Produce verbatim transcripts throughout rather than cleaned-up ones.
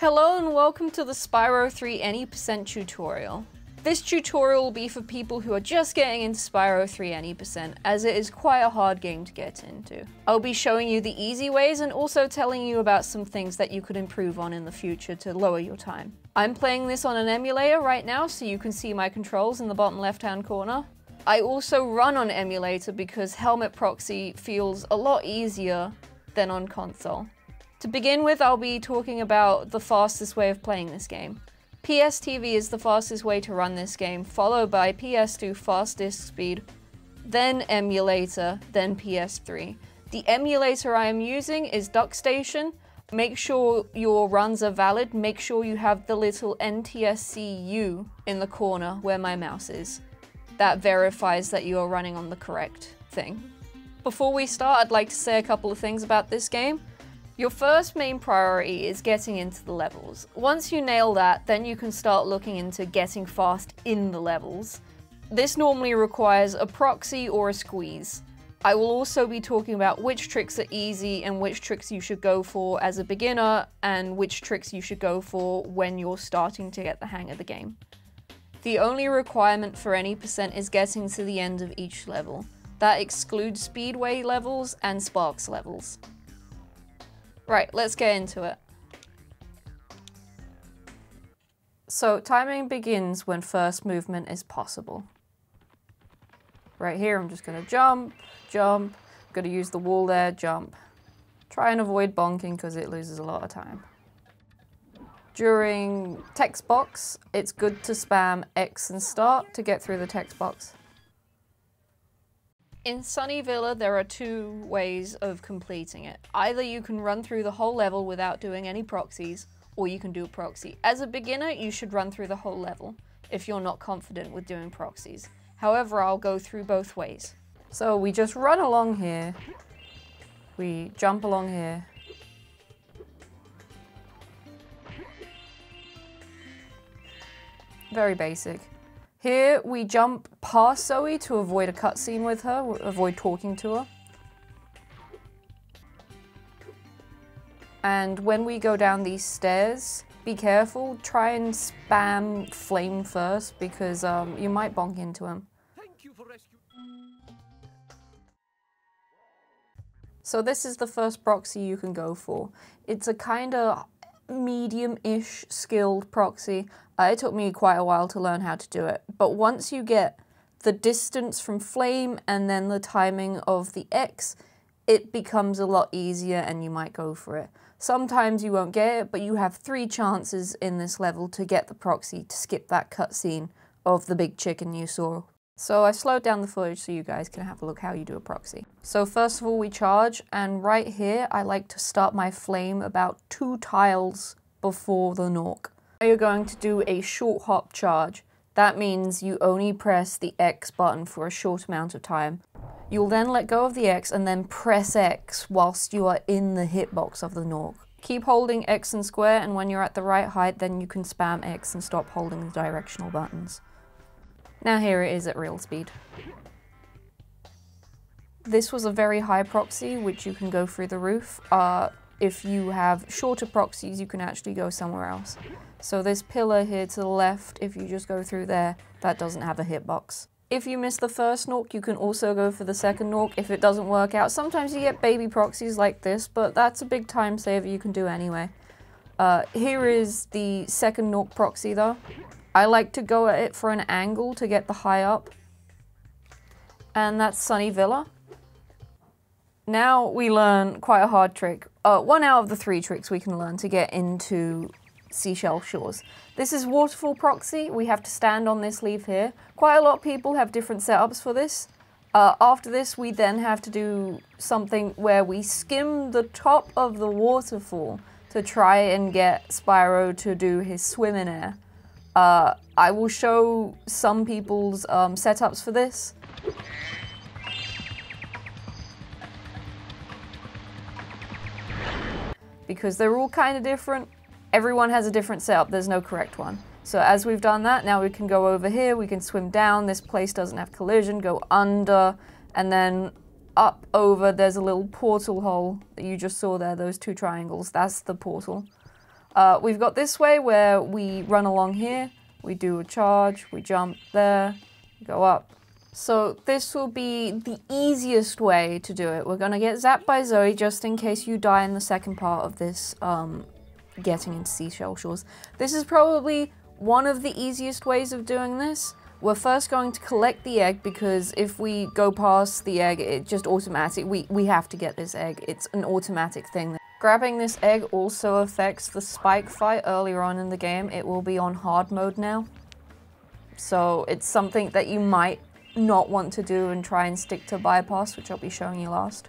Hello and welcome to the Spyro three Any percent tutorial. This tutorial will be for people who are just getting into Spyro three Any percent, as it is quite a hard game to get into. I'll be showing you the easy ways and also telling you about some things that you could improve on in the future to lower your time. I'm playing this on an emulator right now, so you can see my controls in the bottom left-hand corner. I also run on emulator because Helmet Proxy feels a lot easier than on console. To begin with, I'll be talking about the fastest way of playing this game. P S T V is the fastest way to run this game, followed by P S two fast disk speed, then emulator, then P S three. The emulator I am using is DuckStation. Make sure your runs are valid. Make sure you have the little N T S C U in the corner where my mouse is. That verifies that you are running on the correct thing. Before we start, I'd like to say a couple of things about this game. Your first main priority is getting into the levels. Once you nail that, then you can start looking into getting fast in the levels. This normally requires a proxy or a squeeze. I will also be talking about which tricks are easy and which tricks you should go for as a beginner and which tricks you should go for when you're starting to get the hang of the game. The only requirement for Any percent is getting to the end of each level. That excludes Speedway levels and Sparks levels. Right, let's get into it. So, timing begins when first movement is possible. Right here, I'm just gonna jump, jump, I'm gonna use the wall there, jump. Try and avoid bonking because it loses a lot of time. During text box, it's good to spam X and start to get through the text box. In Sunny Villa, there are two ways of completing it. Either you can run through the whole level without doing any proxies, or you can do a proxy. As a beginner, you should run through the whole level if you're not confident with doing proxies. However, I'll go through both ways. So we just run along here. We jump along here. Very basic. Here we jump past Zoe to avoid a cutscene with her, avoid talking to her. And when we go down these stairs, be careful, try and spam Flame first because um, you might bonk into him. Thank you for rescue. So this is the first proxy you can go for. It's a kind of medium-ish skilled proxy. Uh, it took me quite a while to learn how to do it, but once you get the distance from Flame and then the timing of the X, it becomes a lot easier and you might go for it. Sometimes you won't get it, but you have three chances in this level to get the proxy to skip that cutscene of the big chicken you saw. So I slowed down the footage so you guys can have a look how you do a proxy. So first of all, we charge, and right here I like to start my Flame about two tiles before the Nork. You're going to do a short hop charge. That means you only press the X button for a short amount of time. You'll then let go of the X and then press X whilst you are in the hitbox of the Nork. Keep holding X and square, and when you're at the right height then you can spam X and stop holding the directional buttons. Now here it is at real speed. This was a very high proxy, which you can go through the roof. Uh, if you have shorter proxies, you can actually go somewhere else. So this pillar here to the left, if you just go through there, that doesn't have a hitbox. If you miss the first Nork, you can also go for the second Nork if it doesn't work out. Sometimes you get baby proxies like this, but that's a big time saver you can do anyway. Uh, here is the second Nork proxy though. I like to go at it for an angle to get the high up. And that's Sunny Villa. Now we learn quite a hard trick. Uh, one out of the three tricks we can learn to get into Seashell Shores. This is waterfall proxy. We have to stand on this leaf here. Quite a lot of people have different setups for this. Uh, after this, we then have to do something where we skim the top of the waterfall to try and get Spyro to do his swim in air. Uh, I will show some people's um, setups for this. Because they're all kind of different. Everyone has a different setup, there's no correct one. So as we've done that, now we can go over here, we can swim down, this place doesn't have collision, go under, and then up over, there's a little portal hole that you just saw there, those two triangles, that's the portal. Uh, we've got this way where we run along here, we do a charge, we jump there, go up. So this will be the easiest way to do it. We're gonna get zapped by Zoe just in case you die in the second part of this, um, getting into Seashell Shores. This is probably one of the easiest ways of doing this. We're first going to collect the egg, because if we go past the egg, it just automatic, we, we have to get this egg. It's an automatic thing. Grabbing this egg also affects the spike fight earlier on in the game. It will be on hard mode now. So it's something that you might not want to do and try and stick to bypass, which I'll be showing you last.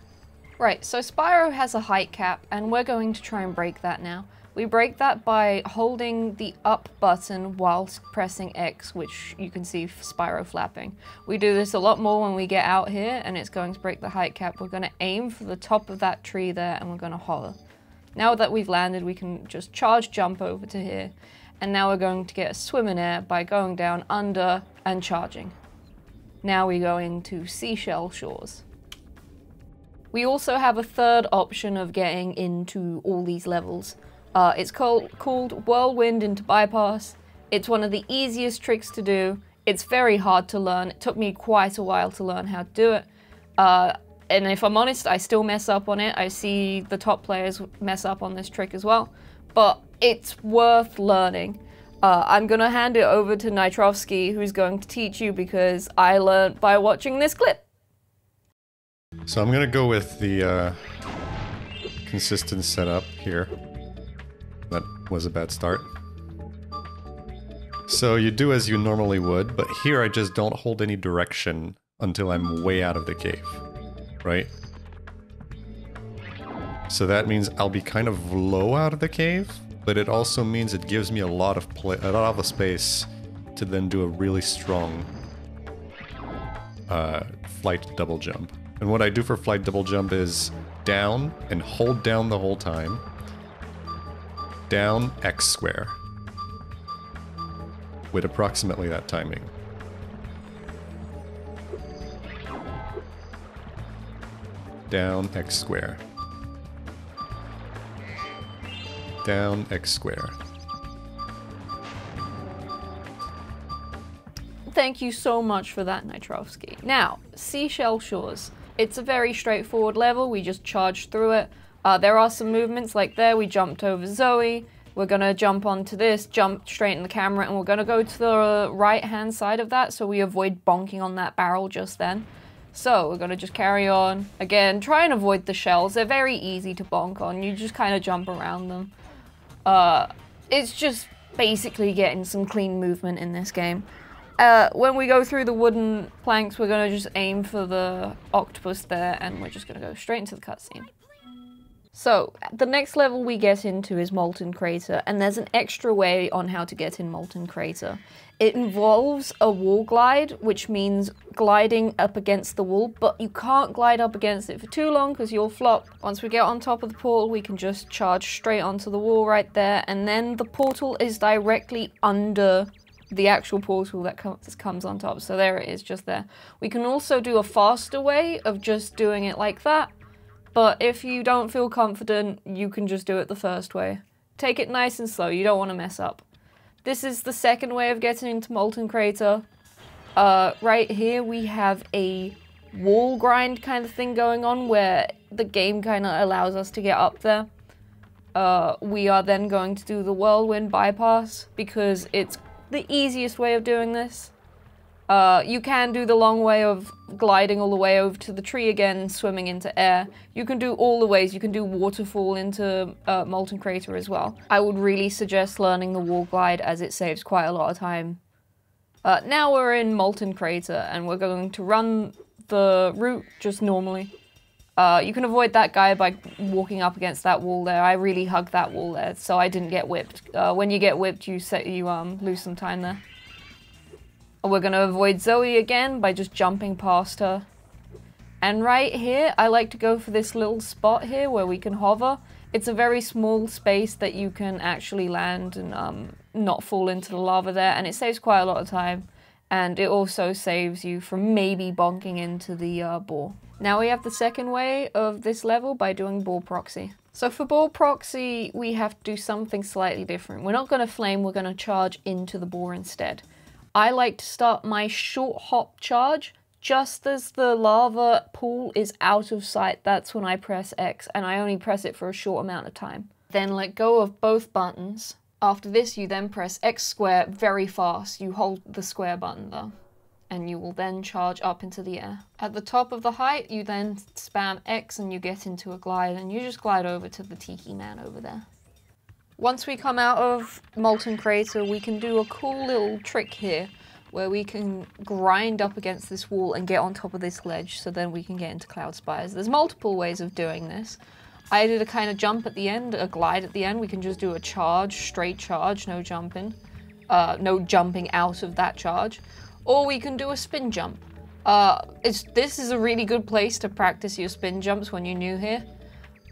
Right, so Spyro has a height cap, and we're going to try and break that now. We break that by holding the up button whilst pressing X, which you can see Spyro flapping. We do this a lot more when we get out here, and it's going to break the height cap. We're going to aim for the top of that tree there, and we're going to hover. Now that we've landed, we can just charge jump over to here, and now we're going to get a swim in air by going down under and charging. Now we go into Seashell Shores. We also have a third option of getting into all these levels. Uh, it's called, called Whirlwind into Bypass. It's one of the easiest tricks to do. It's very hard to learn. It took me quite a while to learn how to do it. Uh, and if I'm honest, I still mess up on it. I see the top players mess up on this trick as well. But it's worth learning. Uh, I'm going to hand it over to Nitrovsky, who's going to teach you, because I learned by watching this clip. So I'm going to go with the uh, consistent setup here. That was a bad start. So you do as you normally would, but here I just don't hold any direction until I'm way out of the cave, right? So that means I'll be kind of low out of the cave, but it also means it gives me a lot of play, a lot of space to then do a really strong uh, flight double jump. And what I do for flight double jump is down and hold down the whole time. Down X square with approximately that timing. Down X square. Down X square. Thank you so much for that, Nitrovsky. Now, Seashell Shores. It's a very straightforward level. We just charge through it. Uh, there are some movements, like there, we jumped over Zoe, we're gonna jump onto this, jump straight in the camera, and we're gonna go to the right-hand side of that, so we avoid bonking on that barrel just then. So, we're gonna just carry on. Again, try and avoid the shells, they're very easy to bonk on, you just kind of jump around them. Uh, it's just basically getting some clean movement in this game. Uh, when we go through the wooden planks, we're gonna just aim for the octopus there, and we're just gonna go straight into the cutscene. So, the next level we get into is Molten Crater, and there's an extra way on how to get in Molten Crater. It involves a wall glide, which means gliding up against the wall, but you can't glide up against it for too long because you'll flop. Once we get on top of the portal, we can just charge straight onto the wall right there, and then the portal is directly under the actual portal that comes on top. So there it is, just there. We can also do a faster way of just doing it like that. But if you don't feel confident, you can just do it the first way. Take it nice and slow, you don't want to mess up. This is the second way of getting into Molten Crater. Uh, right here we have a wall grind kind of thing going on where the game kind of allows us to get up there. Uh, we are then going to do the Whirlwind Bypass because it's the easiest way of doing this. Uh, you can do the long way of gliding all the way over to the tree again, swimming into air. You can do all the ways. You can do waterfall into uh, Molten Crater as well. I would really suggest learning the wall glide as it saves quite a lot of time. Uh, now we're in Molten Crater and we're going to run the route just normally. Uh, you can avoid that guy by walking up against that wall there. I really hugged that wall there, so I didn't get whipped. Uh, when you get whipped, you, set, you um, lose some time there. We're going to avoid Zoe again by just jumping past her. And right here, I like to go for this little spot here where we can hover. It's a very small space that you can actually land and um, not fall into the lava there, and it saves quite a lot of time. And it also saves you from maybe bonking into the uh, ball. Now we have the second way of this level by doing ball proxy. So for ball proxy, we have to do something slightly different. We're not going to flame, we're going to charge into the ball instead. I like to start my short hop charge just as the lava pool is out of sight. That's when I press X, and I only press it for a short amount of time. Then let go of both buttons. After this, you then press X square very fast. You hold the square button though, and you will then charge up into the air. At the top of the height, you then spam X and you get into a glide, and you just glide over to the Tiki Man over there. Once we come out of Molten Crater, we can do a cool little trick here where we can grind up against this wall and get on top of this ledge, so then we can get into Cloud Spires. There's multiple ways of doing this. I did a kind of jump at the end, a glide at the end. We can just do a charge, straight charge, no jumping, uh, no jumping out of that charge. Or we can do a spin jump. Uh, it's, this is a really good place to practice your spin jumps when you're new here.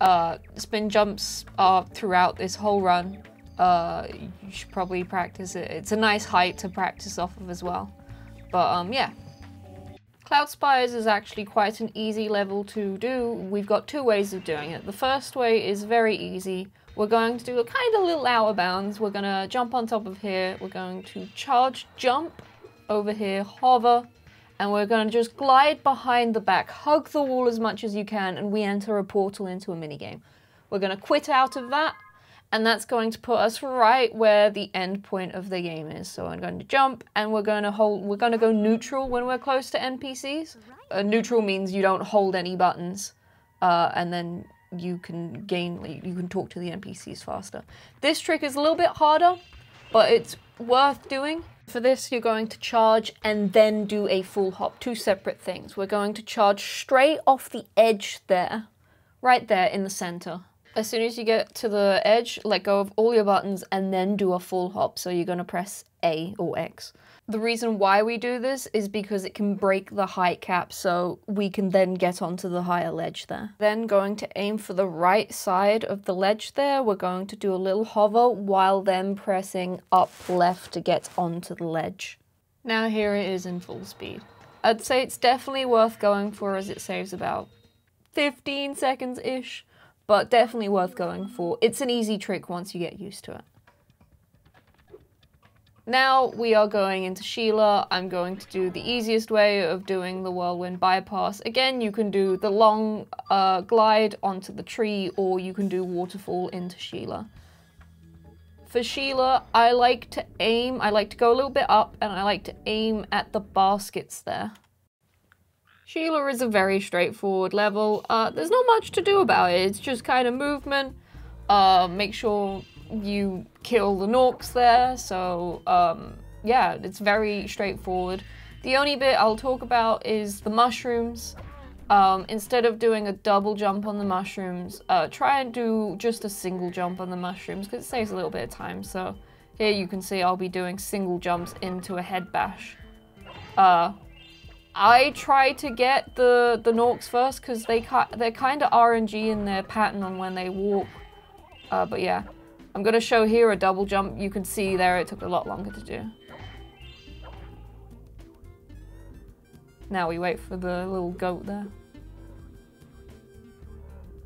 Uh, spin jumps are throughout this whole run. Uh, you should probably practice it. It's a nice height to practice off of as well. But um, yeah. Cloud Spires is actually quite an easy level to do. We've got two ways of doing it. The first way is very easy. We're going to do a kind of little out of bounds. We're gonna jump on top of here. We're going to charge jump over here, hover, and we're gonna just glide behind the back. Hug the wall as much as you can, and we enter a portal into a minigame. We're gonna quit out of that, and that's going to put us right where the end point of the game is. So I'm going to jump, and we're going to hold. We're going to go neutral when we're close to N P Cs. Uh, neutral means you don't hold any buttons, uh, and then you can gain. You can talk to the N P Cs faster. This trick is a little bit harder, but it's worth doing. For this, you're going to charge and then do a full hop. Two separate things. We're going to charge straight off the edge there, right there in the center. As soon as you get to the edge, let go of all your buttons and then do a full hop, so you're going to press A or X. The reason why we do this is because it can break the height cap, so we can then get onto the higher ledge there. Then going to aim for the right side of the ledge there, we're going to do a little hover while then pressing up left to get onto the ledge. Now here it is in full speed. I'd say it's definitely worth going for, as it saves about fifteen seconds-ish. But definitely worth going for. It's an easy trick once you get used to it. Now we are going into Sheila. I'm going to do the easiest way of doing the whirlwind bypass. Again, you can do the long uh, glide onto the tree, or you can do waterfall into Sheila. For Sheila, I like to aim, I like to go a little bit up, and I like to aim at the baskets there. Sheila is a very straightforward level. Uh, there's not much to do about it. It's just kind of movement. Uh, make sure you kill the Norks there. So um, yeah, it's very straightforward. The only bit I'll talk about is the mushrooms. Um, instead of doing a double jump on the mushrooms, uh, try and do just a single jump on the mushrooms, because it saves a little bit of time. So here you can see I'll be doing single jumps into a head bash. Uh, I try to get the, the Norks first, because they they're kind of R N G in their pattern on when they walk. Uh, but yeah, I'm going to show here a double jump. You can see there it took a lot longer to do. Now we wait for the little goat there.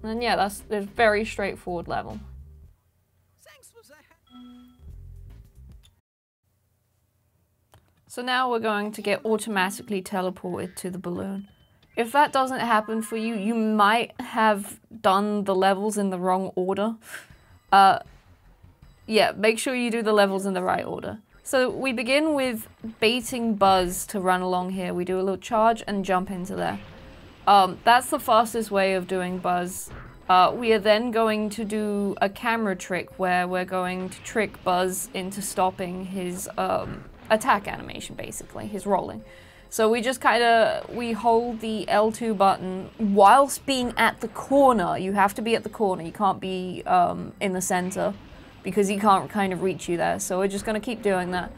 And yeah, that's a very straightforward level. So now we're going to get automatically teleported to the balloon. If that doesn't happen for you, you might have done the levels in the wrong order. Uh, yeah, make sure you do the levels in the right order. So we begin with baiting Buzz to run along here. We do a little charge and jump into there. Um, that's the fastest way of doing Buzz. Uh, we are then going to do a camera trick where we're going to trick Buzz into stopping his... Um, attack animation, basically, his rolling. So we just kind of, we hold the L two button whilst being at the corner. You have to be at the corner, you can't be um, in the center, because he can't kind of reach you there. So we're just going to keep doing that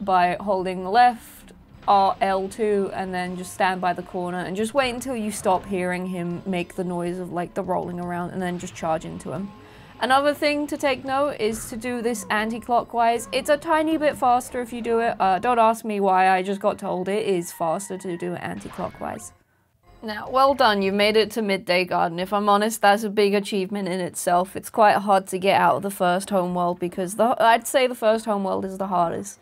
by holding the left, R, L two, and then just stand by the corner and just wait until you stop hearing him make the noise of like the rolling around, and then just charge into him. Another thing to take note is to do this anti-clockwise. It's a tiny bit faster if you do it. Uh, don't ask me why, I just got told it is faster to do it anti-clockwise. Now, well done, you've made it to Midday Garden. If I'm honest, that's a big achievement in itself. It's quite hard to get out of the first homeworld because the, I'd say the first homeworld is the hardest.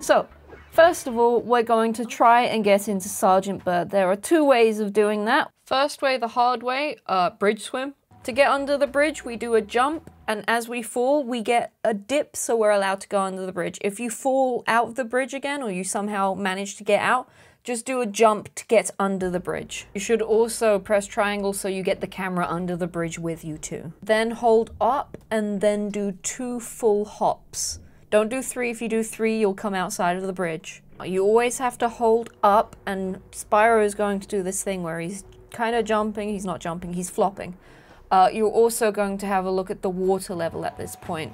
So, first of all, we're going to try and get into Sergeant Byrd. There are two ways of doing that. First way, the hard way, uh, bridge swim. To get under the bridge, we do a jump, and as we fall, we get a dip, so we're allowed to go under the bridge. If you fall out of the bridge again, or you somehow manage to get out, just do a jump to get under the bridge. You should also press triangle so you get the camera under the bridge with you too. Then hold up and then do two full hops. Don't do three. If you do three, you'll come outside of the bridge. You always have to hold up, and Spyro is going to do this thing where he's kind of jumping. He's not jumping, he's flopping. Uh, you're also going to have a look at the water level at this point.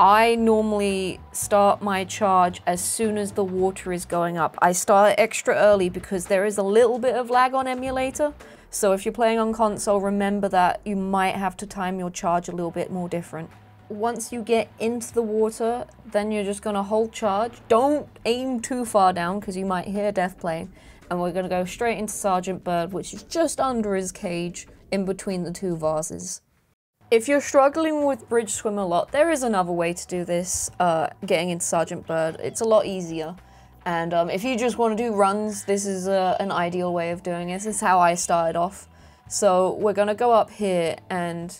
I normally start my charge as soon as the water is going up. I start extra early because there is a little bit of lag on emulator. So if you're playing on console, remember that you might have to time your charge a little bit more different. Once you get into the water, then you're just gonna hold charge. Don't aim too far down because you might hear Death playing. And we're gonna go straight into Sergeant Byrd, which is just under his cage in between the two vases. If you're struggling with bridge swim a lot, there is another way to do this, uh, getting into Sergeant Byrd. It's a lot easier. And um, if you just want to do runs, this is uh, an ideal way of doing it. This is how I started off. So we're going to go up here, and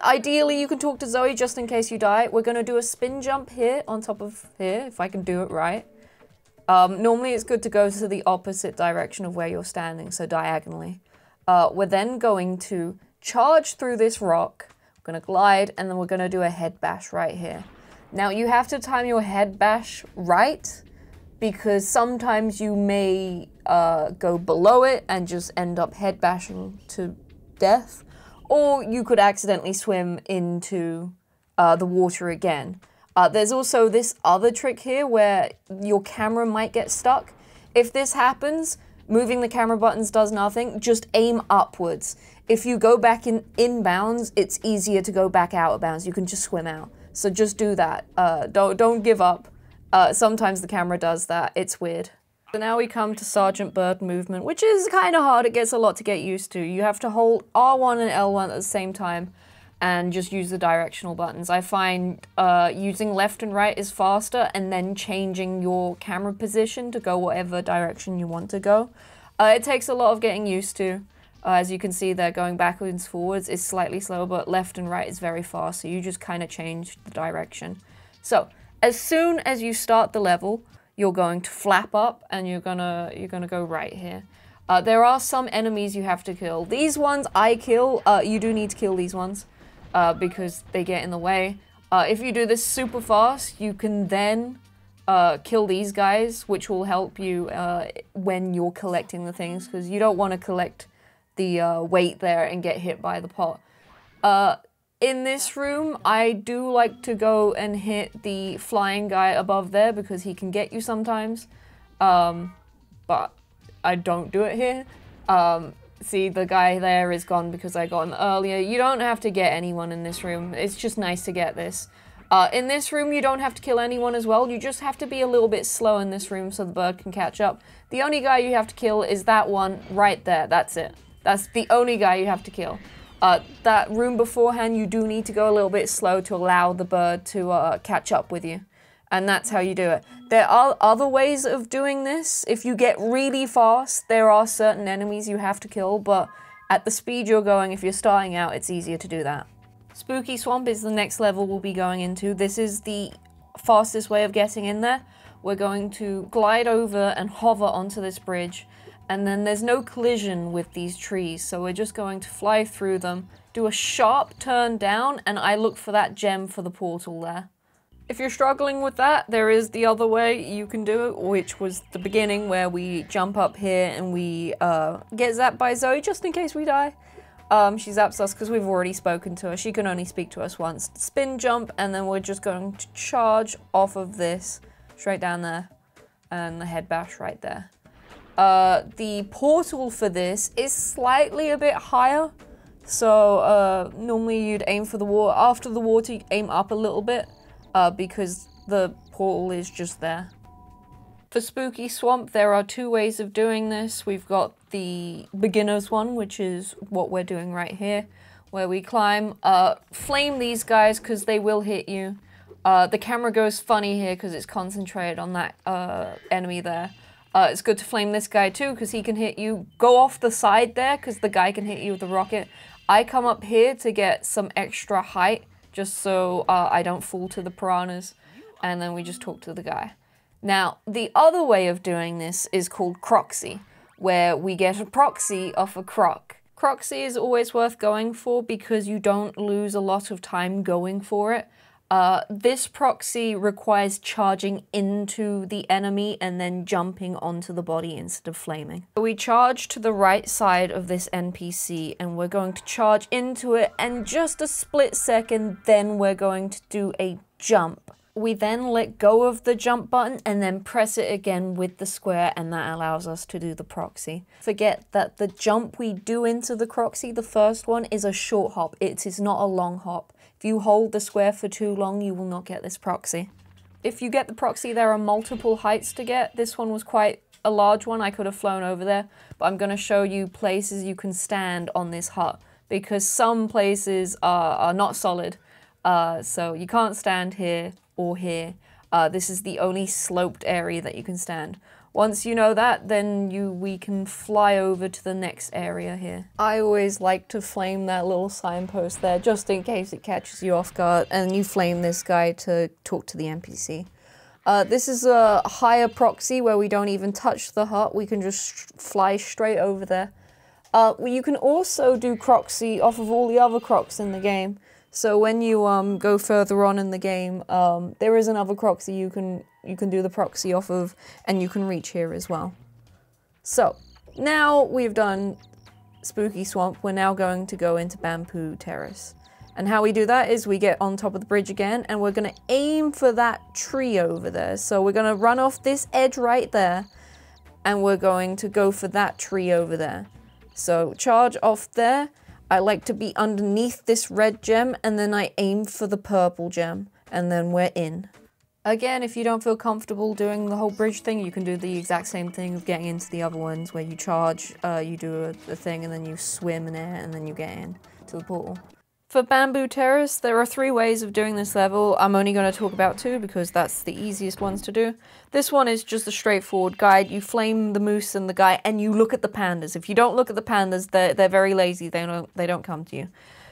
ideally you can talk to Zoe just in case you die. We're going to do a spin jump here on top of here, if I can do it right. Um, normally it's good to go to the opposite direction of where you're standing, so diagonally. Uh, we're then going to charge through this rock, we're going to glide, and then we're going to do a head bash right here. Now you have to time your head bash right, because sometimes you may uh, go below it and just end up head bashing to death, or you could accidentally swim into uh, the water again. Uh, there's also this other trick here where your camera might get stuck. If this happens, moving the camera buttons does nothing, just aim upwards. If you go back in, in bounds, it's easier to go back out of bounds. You can just swim out. So just do that. Uh, don't, don't give up. Uh, sometimes the camera does that. It's weird. So now we come to Sergeant Byrd movement, which is kind of hard. It gets a lot to get used to. You have to hold R one and L one at the same time and just use the directional buttons. I find uh, using left and right is faster, and then changing your camera position to go whatever direction you want to go. Uh, it takes a lot of getting used to. Uh, as you can see there, going backwards, forwards is slightly slower, but left and right is very fast, so you just kind of change the direction. So as soon as you start the level, you're going to flap up, and you're gonna you're gonna go right here. Uh, there are some enemies you have to kill. These ones I kill. Uh, you do need to kill these ones. Uh, because they get in the way. Uh, if you do this super fast, you can then uh, kill these guys, which will help you uh, when you're collecting the things, because you don't want to collect the uh, weight there and get hit by the pot. Uh, in this room, I do like to go and hit the flying guy above there, because he can get you sometimes, um, but I don't do it here. Um, See, the guy there is gone because I got him earlier. You don't have to get anyone in this room. It's just nice to get this. Uh, in this room, you don't have to kill anyone as well. You just have to be a little bit slow in this room so the bird can catch up. The only guy you have to kill is that one right there. That's it. That's the only guy you have to kill. Uh, that room beforehand, you do need to go a little bit slow to allow the bird to uh, catch up with you. And that's how you do it. There are other ways of doing this. If you get really fast, there are certain enemies you have to kill, but at the speed you're going, if you're starting out, it's easier to do that. Spooky Swamp is the next level we'll be going into. This is the fastest way of getting in there. We're going to glide over and hover onto this bridge, and then there's no collision with these trees, so we're just going to fly through them, do a sharp turn down, and I look for that gem for the portal there. If you're struggling with that, there is the other way you can do it, which was the beginning where we jump up here and we uh, get zapped by Zoe just in case we die. Um, she zaps us because we've already spoken to her. She can only speak to us once. Spin jump, and then we're just going to charge off of this straight down there, and the head bash right there. Uh, the portal for this is slightly a bit higher, so uh, normally you'd aim for the water. After the water, you aim up a little bit. Uh, because the portal is just there. For Spooky Swamp, there are two ways of doing this. We've got the beginner's one, which is what we're doing right here, where we climb. Uh, flame these guys, because they will hit you. Uh, the camera goes funny here, because it's concentrated on that uh, enemy there. Uh, it's good to flame this guy too, because he can hit you. Go off the side there, because the guy can hit you with a rocket. I come up here to get some extra height, just so uh, I don't fall to the piranhas. And then we just talk to the guy. Now, the other way of doing this is called Proxy, where we get a proxy off a croc. Proxy is always worth going for because you don't lose a lot of time going for it. Uh, this proxy requires charging into the enemy and then jumping onto the body instead of flaming. So we charge to the right side of this N P C and we're going to charge into it, and just a split second, then we're going to do a jump. We then let go of the jump button and then press it again with the square, and that allows us to do the proxy. Forget that the jump we do into the proxy, the first one, is a short hop. It is not a long hop. If you hold the square for too long, you will not get this proxy. If you get the proxy, there are multiple heights to get. This one was quite a large one. I could have flown over there, but I'm going to show you places you can stand on this hut, because some places are, are not solid. Uh, so you can't stand here or here. Uh, this is the only sloped area that you can stand. Once you know that, then you we can fly over to the next area here. I always like to flame that little signpost there, just in case it catches you off guard, and you flame this guy to talk to the N P C. Uh, this is a higher proxy where we don't even touch the hut. We can just fly straight over there. Uh, you can also do proxy off of all the other crocs in the game. So when you um, go further on in the game, um, there is another proxy you can you can do the proxy off of, and you can reach here as well. So now we've done Spooky Swamp, we're now going to go into Bamboo Terrace. And how we do that is we get on top of the bridge again, and we're gonna aim for that tree over there. So we're gonna run off this edge right there, and we're going to go for that tree over there. So charge off there. I like to be underneath this red gem, and then I aim for the purple gem, and then we're in. Again, if you don't feel comfortable doing the whole bridge thing, you can do the exact same thing of getting into the other ones, where you charge, uh, you do a, a thing, and then you swim in air, and then you get in to the portal. For Bamboo Terrace, there are three ways of doing this level. I'm only going to talk about two because that's the easiest ones to do. This one is just a straightforward guide. You flame the moose and the guy, and you look at the pandas. If you don't look at the pandas, they're, they're very lazy. They don't, they don't come to you.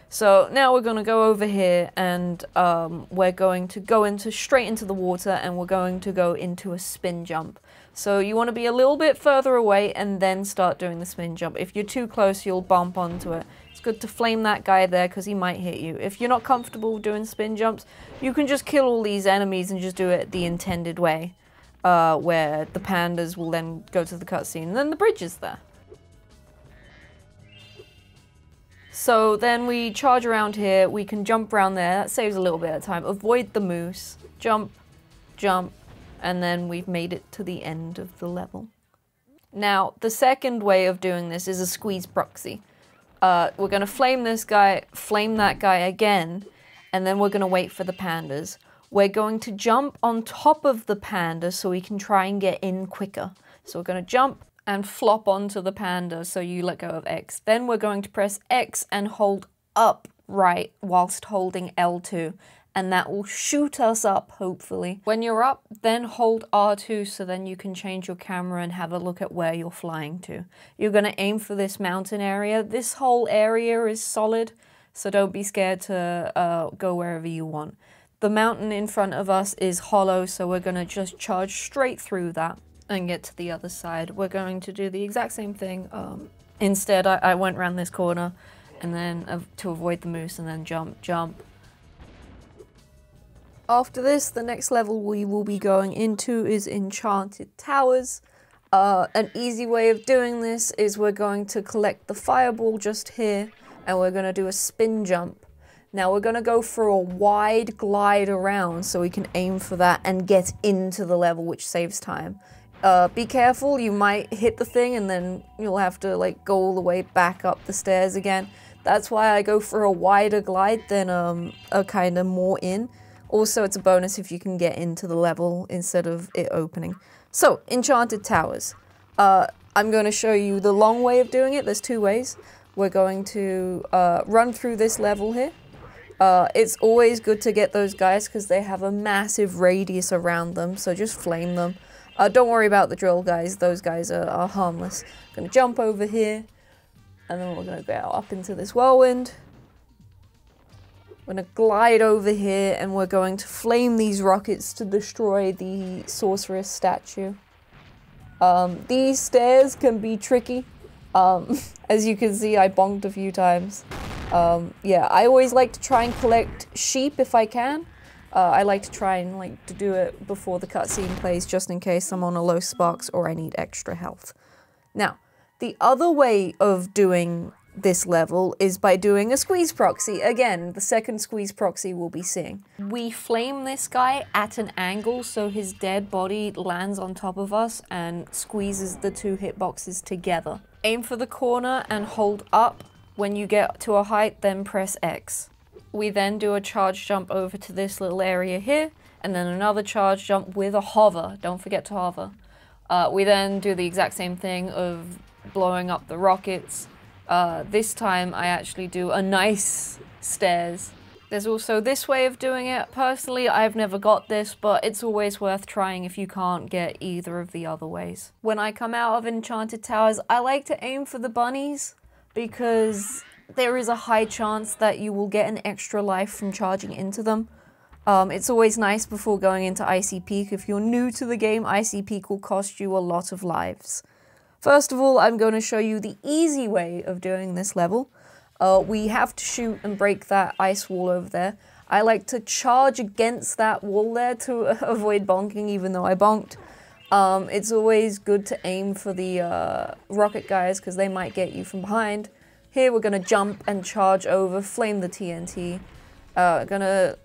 So now we're going to go over here, and um, we're going to go into straight into the water, and we're going to go into a spin jump. So you want to be a little bit further away and then start doing the spin jump. If you're too close, you'll bump onto it. It's good to flame that guy there because he might hit you. If you're not comfortable doing spin jumps, you can just kill all these enemies and just do it the intended way, uh, where the pandas will then go to the cutscene, and then the bridge is there. So then we charge around here, we can jump around there, that saves a little bit of time. Avoid the moose, jump, jump, and then we've made it to the end of the level. Now, the second way of doing this is a squeeze proxy. Uh, we're going to flame this guy, flame that guy again, and then we're going to wait for the pandas. We're going to jump on top of the panda so we can try and get in quicker. So we're going to jump and flop onto the panda so you let go of X. Then we're going to press X and hold up right whilst holding L two. And that will shoot us up, hopefully. When you're up, then hold R two so then you can change your camera and have a look at where you're flying to. You're going to aim for this mountain area. This whole area is solid, so don't be scared to uh, go wherever you want. The mountain in front of us is hollow, so we're going to just charge straight through that and get to the other side. We're going to do the exact same thing. Um, instead, I, I went around this corner and then uh, to avoid the moose and then jump, jump. After this, the next level we will be going into is Enchanted Towers. Uh, an easy way of doing this is we're going to collect the fireball just here, and we're going to do a spin jump. Now we're going to go for a wide glide around so we can aim for that and get into the level, which saves time. Uh, be careful, you might hit the thing and then you'll have to like go all the way back up the stairs again. That's why I go for a wider glide than um, a kind of more in. Also, it's a bonus if you can get into the level instead of it opening. So, Enchanted Towers. Uh, I'm going to show you the long way of doing it. There's two ways. We're going to uh, run through this level here. Uh, it's always good to get those guys because they have a massive radius around them, so just flame them. Uh, don't worry about the drill guys, those guys are, are harmless. I'm gonna jump over here, and then we're gonna go up into this whirlwind. We're gonna glide over here, and we're going to flame these rockets to destroy the sorceress statue. Um, these stairs can be tricky. Um, as you can see, I bonked a few times. Um, yeah, I always like to try and collect sheep if I can. Uh, I like to try and like to do it before the cutscene plays, just in case I'm on a low sparks or I need extra health. Now, the other way of doing this level is by doing a squeeze proxy. Again, the second squeeze proxy we'll be seeing. We flame this guy at an angle so his dead body lands on top of us and squeezes the two hitboxes together. Aim for the corner and hold up. When you get to a height, then press X. We then do a charge jump over to this little area here, and then another charge jump with a hover. Don't forget to hover. Uh, we then do the exact same thing of blowing up the rockets. Uh, this time I actually do a nice stairs. There's also this way of doing it. Personally, I've never got this, but it's always worth trying if you can't get either of the other ways. When I come out of Enchanted Towers, I like to aim for the bunnies, because there is a high chance that you will get an extra life from charging into them. Um, it's always nice before going into Icy Peak. If you're new to the game, Icy Peak will cost you a lot of lives. First of all, I'm going to show you the easy way of doing this level. Uh, we have to shoot and break that ice wall over there. I like to charge against that wall there to avoid bonking, even though I bonked. Um, it's always good to aim for the uh, rocket guys because they might get you from behind. Here we're going to jump and charge over, flame the T N T. Uh, going to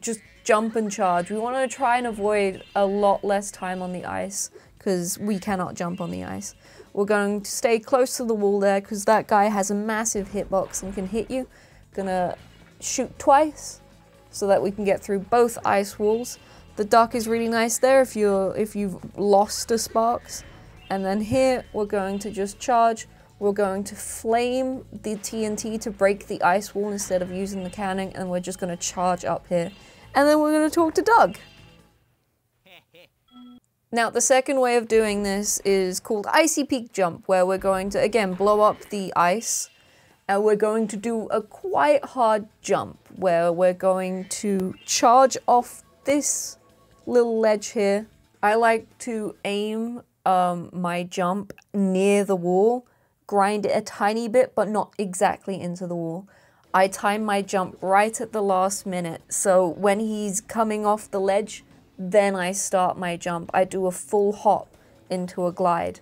just jump and charge. We want to try and avoid a lot less time on the ice because we cannot jump on the ice. We're going to stay close to the wall there because that guy has a massive hitbox and can hit you. Going to shoot twice so that we can get through both ice walls. The duck is really nice there if you're if you've lost a sparks. And then here we're going to just charge. We're going to flame the T N T to break the ice wall instead of using the cannon, and we're just going to charge up here. And then we're going to talk to Doug. Now the second way of doing this is called Icy Peak Jump, where we're going to again blow up the ice. And we're going to do a quite hard jump where we're going to charge off this little ledge here. I like to aim um, my jump near the wall, grind it a tiny bit, but not exactly into the wall. I time my jump right at the last minute, so when he's coming off the ledge, then I start my jump. I do a full hop into a glide.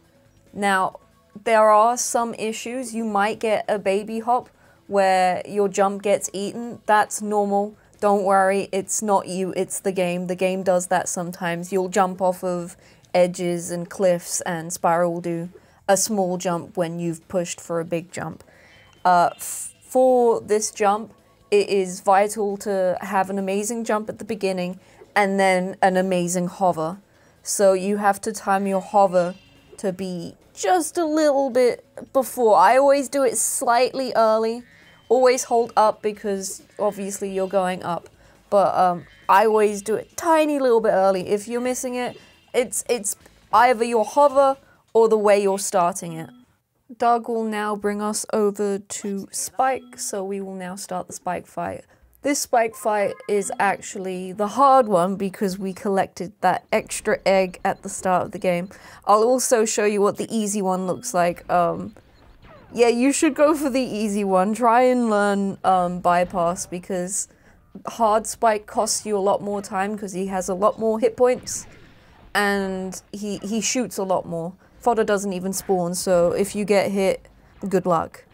Now, there are some issues. You might get a baby hop where your jump gets eaten. That's normal. Don't worry, it's not you, it's the game. The game does that sometimes. You'll jump off of edges and cliffs, and Spyro will do a small jump when you've pushed for a big jump. Uh, for this jump, it is vital to have an amazing jump at the beginning and then an amazing hover. So you have to time your hover to be just a little bit before. I always do it slightly early. Always hold up because obviously you're going up, but um, I always do it tiny little bit early. If you're missing it, it's, it's either your hover or the way you're starting it. Doug will now bring us over to Spike, so we will now start the Spike fight. This Spike fight is actually the hard one because we collected that extra egg at the start of the game. I'll also show you what the easy one looks like. Um, Yeah, you should go for the easy one. Try and learn um, bypass because hard Spike costs you a lot more time because he has a lot more hit points and he, he shoots a lot more. Fodder doesn't even spawn, so if you get hit, good luck.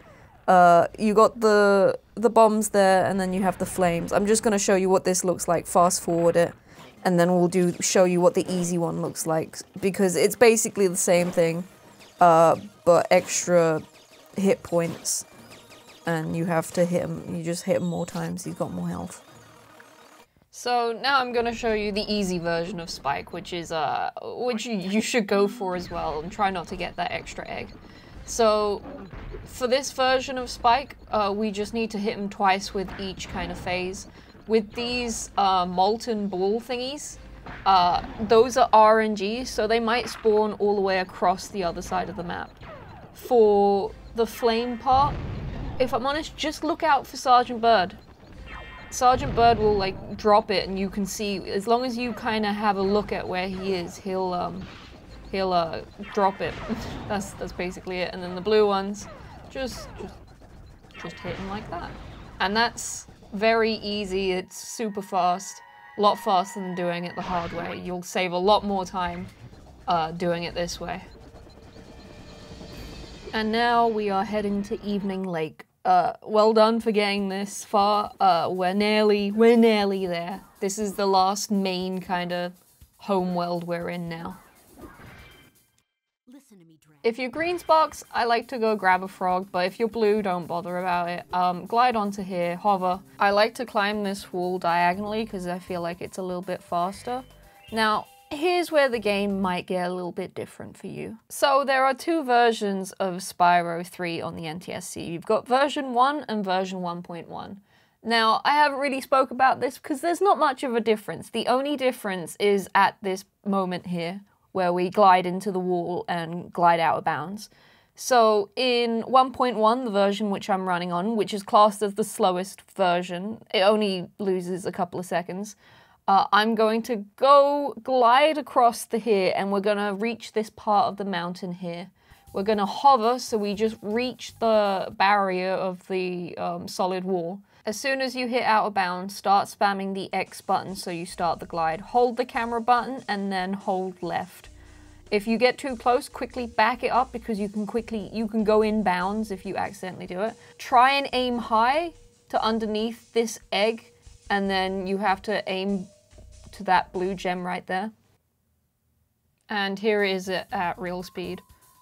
Uh, you got the, the bombs there and then you have the flames. I'm just going to show you what this looks like, fast forward it, and then we'll do show you what the easy one looks like because it's basically the same thing uh, but extra hit points, and you have to hit him. You just hit him more times, he's got more health. So now I'm gonna show you the easy version of Spike, which is uh, which you, you should go for as well, and try not to get that extra egg. So for this version of Spike, uh, we just need to hit him twice with each kind of phase. With these uh, molten ball thingies, uh, those are R N G, so they might spawn all the way across the other side of the map. For the flame part, if I'm honest, just look out for Sergeant Byrd. Sergeant Byrd will like drop it, and you can see, as long as you kind of have a look at where he is, he'll um, he'll uh, drop it. that's that's basically it. And then the blue ones, just just just hit him like that, and that's very easy. It's super fast, a lot faster than doing it the hard way. You'll save a lot more time uh, doing it this way. And now we are heading to Evening Lake. Uh, well done for getting this far. Uh, we're nearly, we're nearly there. This is the last main kind of home world we're in now. Listen to me, if you're green sparks, I like to go grab a frog, but if you're blue, don't bother about it. Um, glide onto here, hover. I like to climb this wall diagonally because I feel like it's a little bit faster. Now, here's where the game might get a little bit different for you. So there are two versions of Spyro three on the N T S C. You've got version one and version one point one. Now, I haven't really spoke about this because there's not much of a difference. The only difference is at this moment here where we glide into the wall and glide out of bounds. So in one point one, the version which I'm running on, which is classed as the slowest version, it only loses a couple of seconds. Uh, I'm going to go glide across the here, and we're going to reach this part of the mountain here. We're going to hover, so we just reach the barrier of the um, solid wall. As soon as you hit out of bounds, start spamming the X button so you start the glide. Hold the camera button and then hold left. If you get too close, quickly back it up because you can quickly, you can go in bounds if you accidentally do it. Try and aim high to underneath this egg, and then you have to aim to that blue gem right there. And here is it at real speed.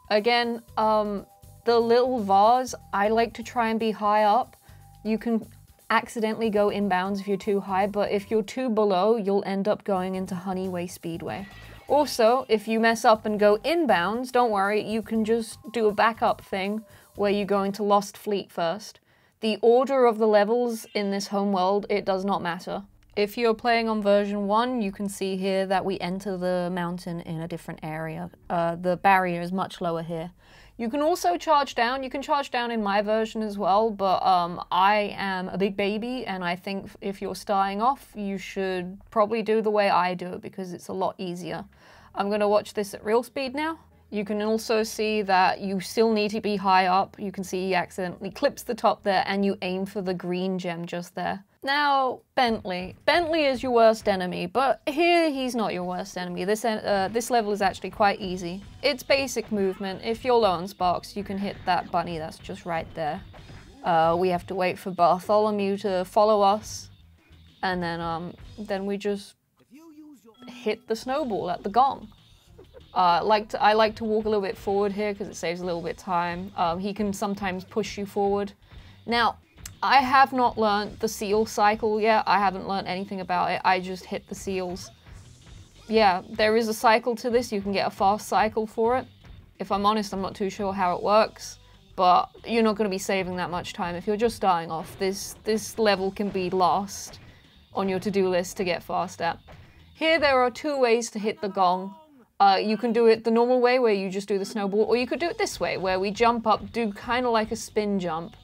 Again, um, the little vase, I like to try and be high up. You can accidentally go inbounds if you're too high, but if you're too below, you'll end up going into Honeyway Speedway. Also, if you mess up and go inbounds, don't worry, you can just do a backup thing where you go into Lost Fleet first. The order of the levels in this homeworld, it does not matter. If you're playing on version one, you can see here that we enter the mountain in a different area. Uh, the barrier is much lower here. You can also charge down. You can charge down in my version as well, but um, I am a big baby, and I think if you're starting off, you should probably do the way I do it because it's a lot easier. I'm going to watch this at real speed now. You can also see that you still need to be high up. You can see he accidentally clips the top there, and you aim for the green gem just there. Now, Bentley. Bentley is your worst enemy, but here he's not your worst enemy. This, uh, this level is actually quite easy. It's basic movement. If you're low on sparks, you can hit that bunny that's just right there. Uh, we have to wait for Bartholomew to follow us, and then, um, then we just hit the snowball at the gong. Uh, like to, I like to walk a little bit forward here because it saves a little bit of time. Um, he can sometimes push you forward. Now, I have not learned the seal cycle yet. I haven't learned anything about it. I just hit the seals. Yeah, there is a cycle to this. You can get a fast cycle for it. If I'm honest, I'm not too sure how it works, but you're not going to be saving that much time. If you're just starting off, this, this level can be last on your to-do list to get fast at. Here there are two ways to hit the gong. Uh, you can do it the normal way where you just do the snowball, or you could do it this way where we jump up, do kind of like a spin jump.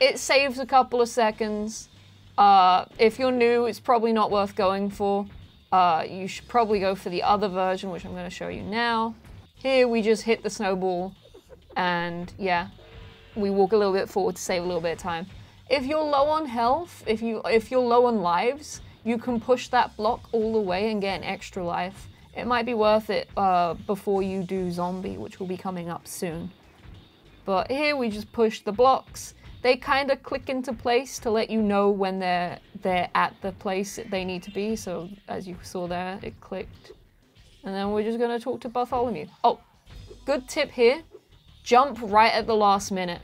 It saves a couple of seconds. Uh, if you're new, it's probably not worth going for. Uh, you should probably go for the other version, which I'm going to show you now. Here we just hit the snowball, and yeah, we walk a little bit forward to save a little bit of time. If you're low on health, if you if you're low on lives, you can push that block all the way and get an extra life. It might be worth it uh, before you do zombie, which will be coming up soon. But here we just push the blocks. They kind of click into place to let you know when they're, they're at the place that they need to be. So as you saw there, it clicked. And then we're just going to talk to Bartholomew. Oh, good tip here. Jump right at the last minute.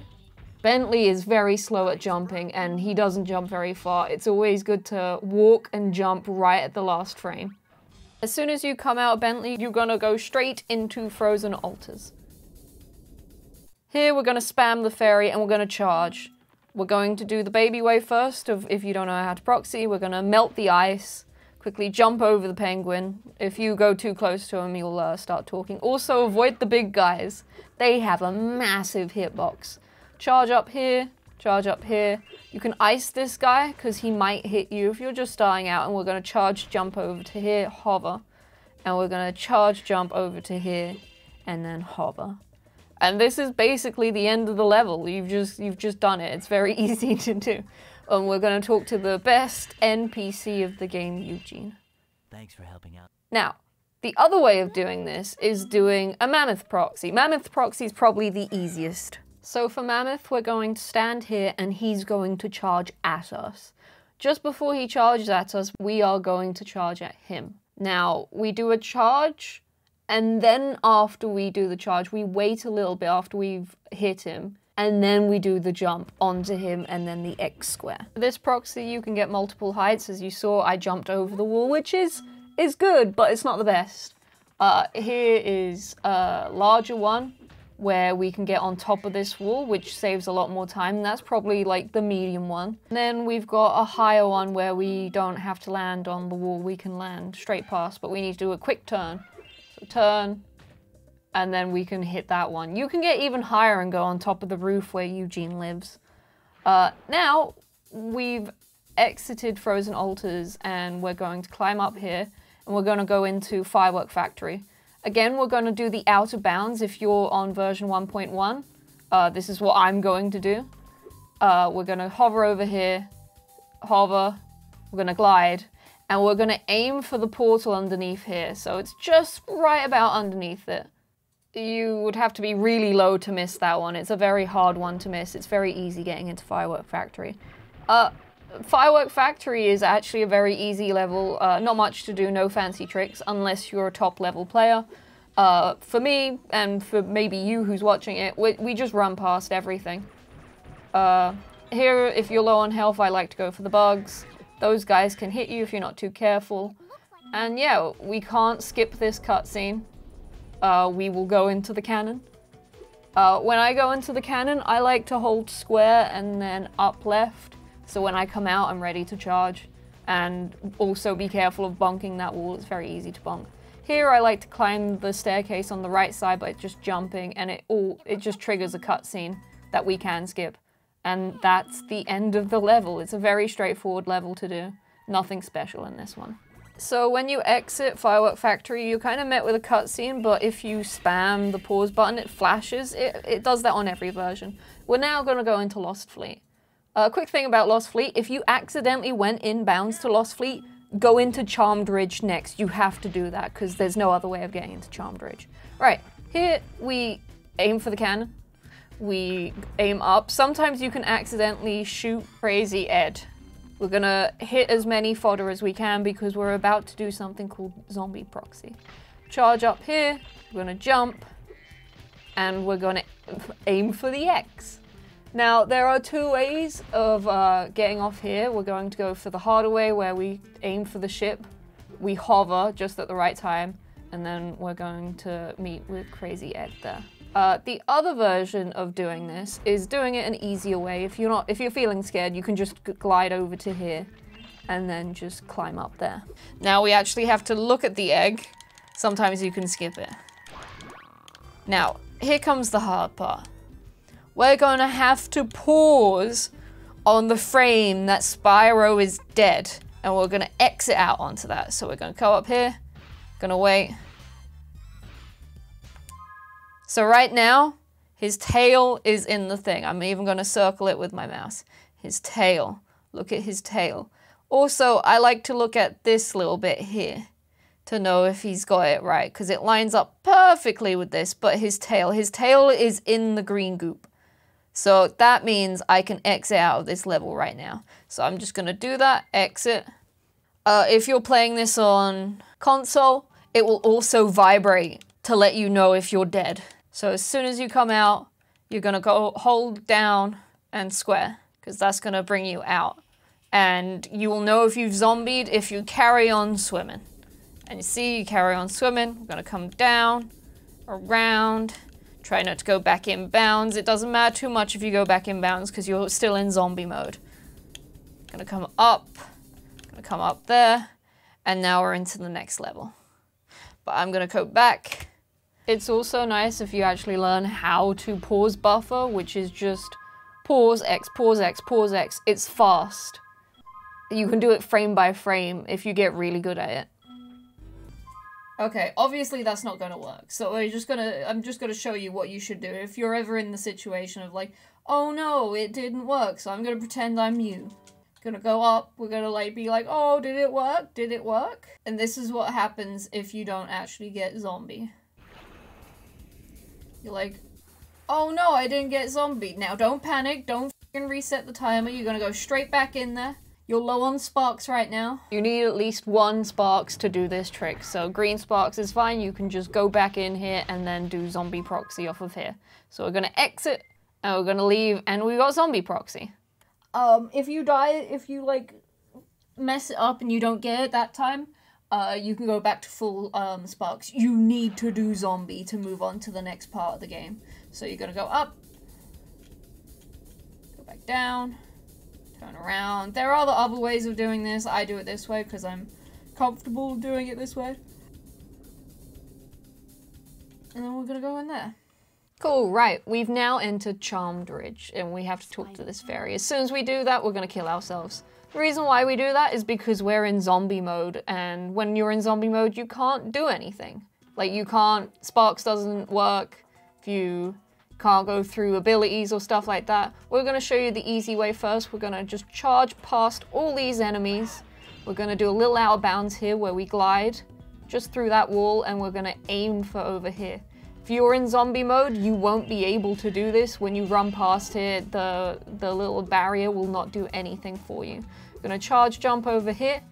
Bentley is very slow at jumping and he doesn't jump very far. It's always good to walk and jump right at the last frame. As soon as you come out of Bentley, you're gonna go straight into Frozen Altars. Here we're gonna spam the fairy and we're gonna charge. We're going to do the baby way first of if you don't know how to proxy, we're gonna melt the ice, quickly jump over the penguin. If you go too close to him, you'll uh, start talking. Also avoid the big guys. They have a massive hitbox. Charge up here, charge up here. You can ice this guy because he might hit you if you're just starting out, and we're gonna charge jump over to here, hover. And we're gonna charge jump over to here and then hover. And this is basically the end of the level. You've just, you've just done it. It's very easy to do. And we're gonna talk to the best N P C of the game, Eugene. Thanks for helping out. Now, the other way of doing this is doing a mammoth proxy. Mammoth proxy is probably the easiest. So for Mammoth, we're going to stand here and he's going to charge at us. Just before he charges at us, we are going to charge at him. Now, we do a charge, and then after we do the charge, we wait a little bit after we've hit him, and then we do the jump onto him and then the X square. For this proxy, you can get multiple heights. As you saw, I jumped over the wall, which is, is good, but it's not the best. Uh, here is a larger one, where we can get on top of this wall, which saves a lot more time. That's probably like the medium one. And then we've got a higher one where we don't have to land on the wall. We can land straight past, but we need to do a quick turn. So turn, and then we can hit that one. You can get even higher and go on top of the roof where Eugene lives. Uh, now we've exited Frozen Altars and we're going to climb up here and we're gonna go into Firework Factory. Again, we're going to do the outer bounds if you're on version one point one. Uh, this is what I'm going to do. Uh, we're going to hover over here, hover, we're going to glide, and we're going to aim for the portal underneath here. So it's just right about underneath it. You would have to be really low to miss that one. It's a very hard one to miss. It's very easy getting into Firework Factory. Uh, Firework Factory is actually a very easy level, uh, not much to do, no fancy tricks, unless you're a top level player. Uh, for me, and for maybe you who's watching it, we, we just run past everything. Uh, here, if you're low on health, I like to go for the bugs. Those guys can hit you if you're not too careful. And yeah, we can't skip this cutscene. Uh, we will go into the cannon. Uh, when I go into the cannon, I like to hold square and then up left. So when I come out, I'm ready to charge. And also be careful of bonking that wall. It's very easy to bonk. Here I like to climb the staircase on the right side by just jumping, and it all it just triggers a cutscene that we can skip. And that's the end of the level. It's a very straightforward level to do. Nothing special in this one. So when you exit Firework Factory, you're kind of met with a cutscene, but if you spam the pause button, it flashes. It, it does that on every version. We're now gonna go into Lost Fleet. A uh, quick thing about Lost Fleet, if you accidentally went inbounds to Lost Fleet, go into Charmed Ridge next. You have to do that because there's no other way of getting into Charmed Ridge. Right, here we aim for the cannon. We aim up. Sometimes you can accidentally shoot Crazy Ed. We're gonna hit as many fodder as we can because we're about to do something called zombie proxy. Charge up here, we're gonna jump, and we're gonna aim for the X. Now, there are two ways of uh, getting off here. We're going to go for the harder way where we aim for the ship, we hover just at the right time, and then we're going to meet with Crazy Ed there. Uh, the other version of doing this is doing it an easier way. If you're not, if you're feeling scared, you can just glide over to here and then just climb up there. Now we actually have to look at the egg. Sometimes you can skip it. Now, here comes the hard part. We're gonna have to pause on the frame that Spyro is dead, and we're gonna exit out onto that. So we're gonna go up here, gonna wait. So right now, his tail is in the thing. I'm even gonna circle it with my mouse. His tail, look at his tail. Also, I like to look at this little bit here to know if he's got it right, because it lines up perfectly with this, but his tail, his tail is in the green goop. So that means I can exit out of this level right now. So I'm just gonna do that, exit. Uh, if you're playing this on console, it will also vibrate to let you know if you're dead. So as soon as you come out, you're gonna go hold down and square, because that's going to bring you out. And you will know if you've zombied if you carry on swimming. And you see, you carry on swimming. We're going to come down, around. Try not to go back in bounds. It doesn't matter too much if you go back in bounds because you're still in zombie mode. Gonna come up. Gonna come up there. And now we're into the next level. But I'm gonna go back. It's also nice if you actually learn how to pause buffer, which is just pause X, pause X, pause X. It's fast. You can do it frame by frame if you get really good at it. Okay, obviously that's not going to work. So we're just gonna, I'm just going to show you what you should do if you're ever in the situation of like, oh no, it didn't work, so I'm going to pretend I'm you. Going to go up, we're going to like be like, oh, did it work? Did it work? And this is what happens if you don't actually get zombie. You're like, oh no, I didn't get zombie. Now don't panic, don't f***ing reset the timer, you're going to go straight back in there. You're low on sparks right now. You need at least one sparks to do this trick, so green sparks is fine. You can just go back in here and then do zombie proxy off of here. So we're gonna exit, and we're gonna leave, and we got zombie proxy. Um, if you die, if you like mess it up and you don't get it that time, uh, you can go back to full um, sparks. You need to do zombie to move on to the next part of the game. So you're gonna go up, go back down, turn around. There are the other ways of doing this. I do it this way because I'm comfortable doing it this way. And then we're gonna go in there. Cool, right. We've now entered Charmed Ridge and we have to talk to this fairy. As soon as we do that, we're gonna kill ourselves. The reason why we do that is because we're in zombie mode, and when you're in zombie mode, you can't do anything. Like you can't, sparks doesn't work. If you can't go through abilities or stuff like that. We're going to show you the easy way first. We're going to just charge past all these enemies. We're going to do a little out of bounds here where we glide just through that wall, and we're going to aim for over here. If you're in zombie mode, you won't be able to do this. When you run past here, the, the little barrier will not do anything for you. We're going to charge jump over here,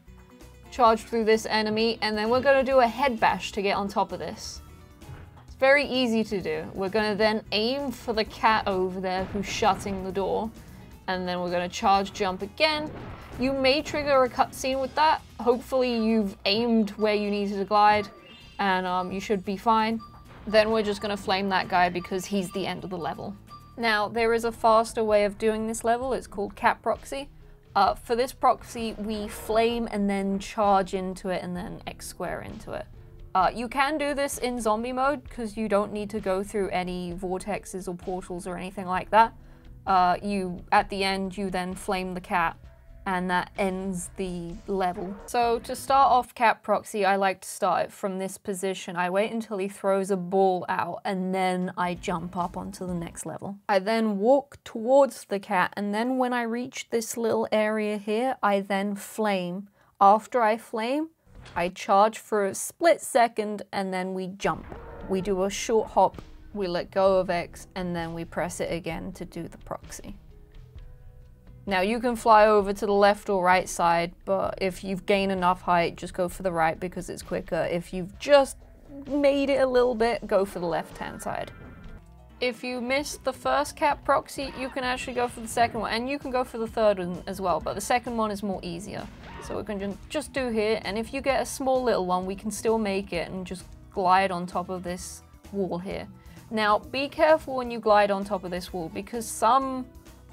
charge through this enemy, and then we're going to do a head bash to get on top of this. Very easy to do. We're gonna then aim for the cat over there who's shutting the door, and then we're gonna charge jump again. You may trigger a cutscene with that. Hopefully you've aimed where you needed to glide, and um, you should be fine. Then we're just gonna flame that guy because he's the end of the level. Now, there is a faster way of doing this level. It's called cat proxy. Uh, for this proxy, we flame and then charge into it and then X square into it. Uh, you can do this in zombie mode because you don't need to go through any vortexes or portals or anything like that. Uh, you, at the end, you then flame the cat, and that ends the level. So to start off cat proxy, I like to start it from this position. I wait until he throws a ball out, and then I jump up onto the next level. I then walk towards the cat, and then when I reach this little area here, I then flame. After I flame, I charge for a split second, and then we jump. We do a short hop, we let go of X, and then we press it again to do the proxy. Now you can fly over to the left or right side, but if you've gained enough height, just go for the right because it's quicker. If you've just made it a little bit, go for the left-hand side. If you missed the first cat proxy, you can actually go for the second one, and you can go for the third one as well, but the second one is more easier. So we can just do here, and if you get a small little one, we can still make it and just glide on top of this wall here. Now, be careful when you glide on top of this wall, because some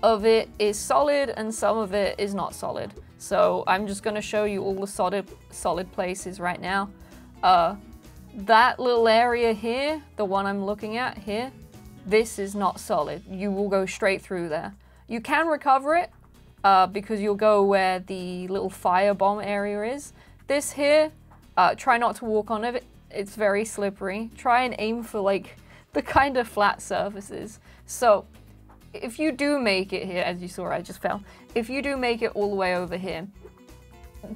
of it is solid and some of it is not solid. So I'm just gonna show you all the solid, solid places right now. Uh, that little area here, the one I'm looking at here, this is not solid. You will go straight through there. You can recover it uh, because you'll go where the little firebomb area is. This here, uh, try not to walk on it. It's very slippery. Try and aim for like the kind of flat surfaces. So if you do make it here, as you saw, I just fell. If you do make it all the way over here,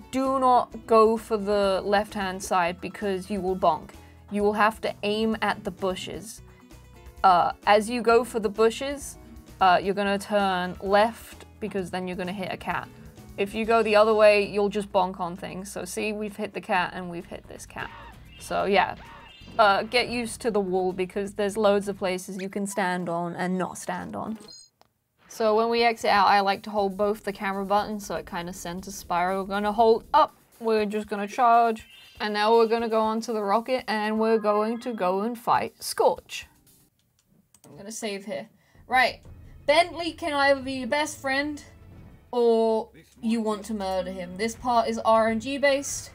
do not go for the left-hand side because you will bonk. You will have to aim at the bushes. Uh, as you go for the bushes, uh, you're going to turn left because then you're going to hit a cat. If you go the other way, you'll just bonk on things. So see, we've hit the cat and we've hit this cat. So yeah, uh, get used to the wall because there's loads of places you can stand on and not stand on. So when we exit out, I like to hold both the camera buttons so it kind of centers Spyro. We're going to hold up. We're just going to charge. And now we're going to go onto the rocket and we're going to go and fight Scorch. I'm going to save here. Right. Bentley can either be your best friend or you want to murder him. This part is R N G based.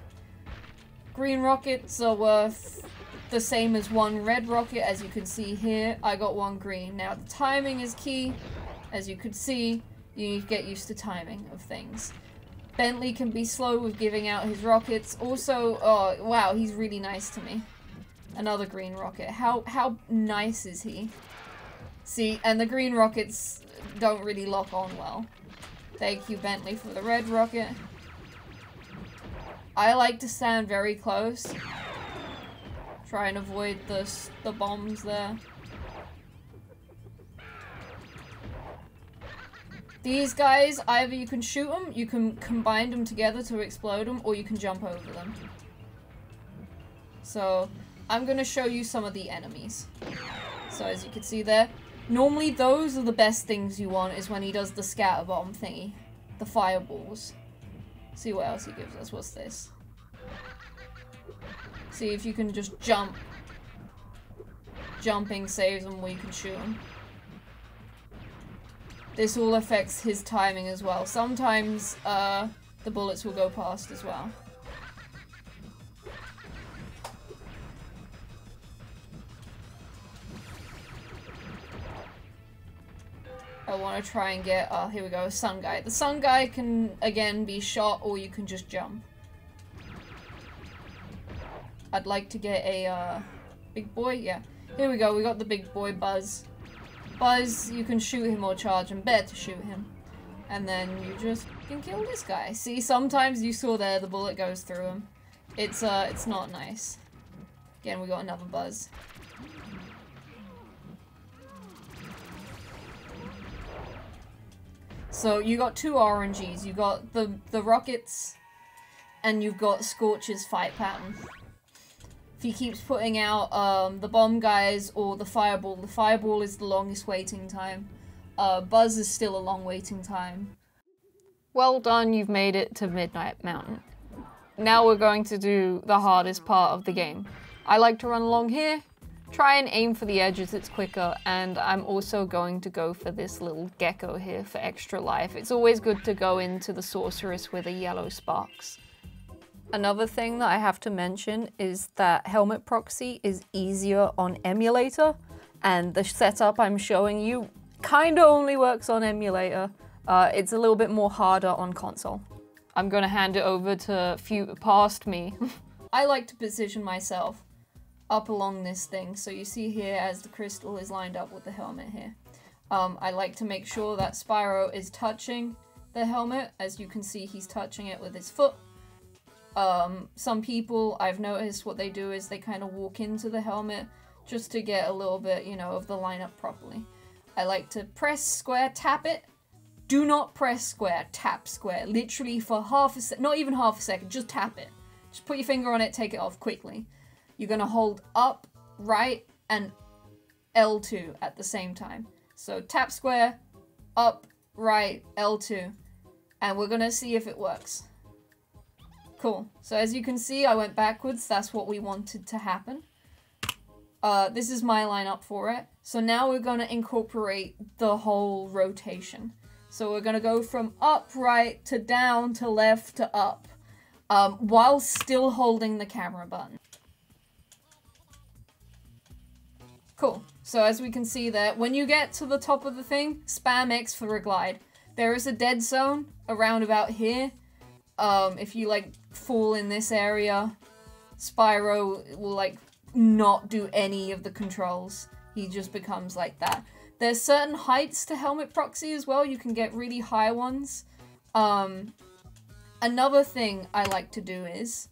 Green rockets are worth the same as one red rocket, as you can see here. I got one green. Now the timing is key. As you can see, you need to get used to timing of things. Bentley can be slow with giving out his rockets. Also, oh wow, he's really nice to me. Another green rocket. How how nice is he? See, and the green rockets don't really lock on well. Thank you, Bentley, for the red rocket. I like to stand very close. Try and avoid the, the bombs there. These guys, either you can shoot them, you can combine them together to explode them, or you can jump over them. So, I'm going to show you some of the enemies. So, as you can see there, normally those are the best things you want, is when he does the scatter bomb thingy. The fireballs. See what else he gives us. What's this? See if you can just jump. Jumping saves them, or you can shoot them. This all affects his timing as well. Sometimes uh, the bullets will go past as well. I want to try and get, oh, here we go, Sun Guy. The Sun Guy can, again, be shot, or you can just jump. I'd like to get a uh, big boy, yeah. Here we go, we got the big boy Buzz. Buzz, you can shoot him or charge him. Better to shoot him. And then you just can kill this guy. See, sometimes you saw there the bullet goes through him. It's uh, it's not nice. Again, we got another Buzz. So you got two R N Gs. You got the the rockets, and you've got Scorch's fight pattern. He keeps putting out um, the bomb guys or the fireball. The fireball is the longest waiting time. Uh, Buzz is still a long waiting time. Well done, you've made it to Midnight Mountain. Now we're going to do the hardest part of the game. I like to run along here, try and aim for the edges, it's quicker, and I'm also going to go for this little gecko here for extra life. It's always good to go into the sorceress with the yellow sparks. Another thing that I have to mention is that Helmet Proxy is easier on emulator, and the setup I'm showing you kind of only works on emulator. Uh, it's a little bit more harder on console. I'm going to hand it over to few past me. I like to position myself up along this thing. So you see here as the crystal is lined up with the helmet here. Um, I like to make sure that Spyro is touching the helmet. As you can see, he's touching it with his foot. Um, some people, I've noticed what they do is they kind of walk into the helmet just to get a little bit, you know, of the lineup properly. I like to press square, tap it. Do not press square, tap square. Literally for half a sec, not even half a second, just tap it. Just put your finger on it, take it off quickly. You're going to hold up, right, and L two at the same time. So tap square, up, right, L two. And we're going to see if it works. Cool. So as you can see, I went backwards. That's what we wanted to happen. Uh, this is my lineup for it. So now we're going to incorporate the whole rotation. So we're going to go from up, right, to down, to left, to up, um, while still holding the camera button. Cool. So as we can see there, when you get to the top of the thing, spam X for a glide. There is a dead zone around about here. Um, if you, like, fall in this area, Spyro will, like, not do any of the controls. He just becomes like that. There's certain heights to Helmet Proxy as well. You can get really high ones. Um, another thing I like to do is,